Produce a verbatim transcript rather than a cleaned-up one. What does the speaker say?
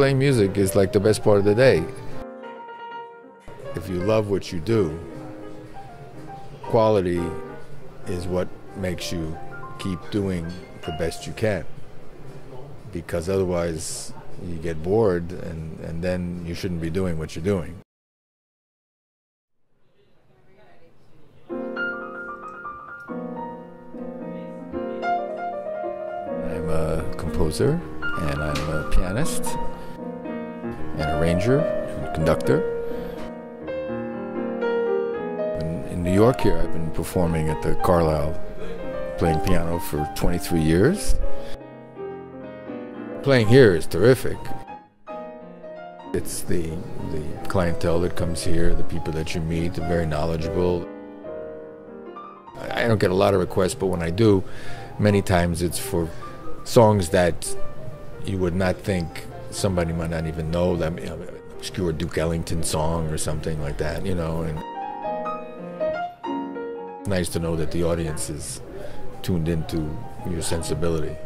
playing music is like the best part of the day. If you love what you do, quality is what makes you keep doing the best you can, because otherwise you get bored and, and then you shouldn't be doing what you're doing. I'm a composer, and I'm a pianist, an arranger, and conductor. In New York here, I've been performing at the Carlyle, playing piano for twenty-three years. Playing here is terrific. It's the, the clientele that comes here, the people that you meet, they're very knowledgeable. I don't get a lot of requests, but when I do, many times it's for songs that you would not think somebody might not even know them, you know, an obscure Duke Ellington song or something like that, you know. And it's nice to know that the audience is tuned into your sensibility.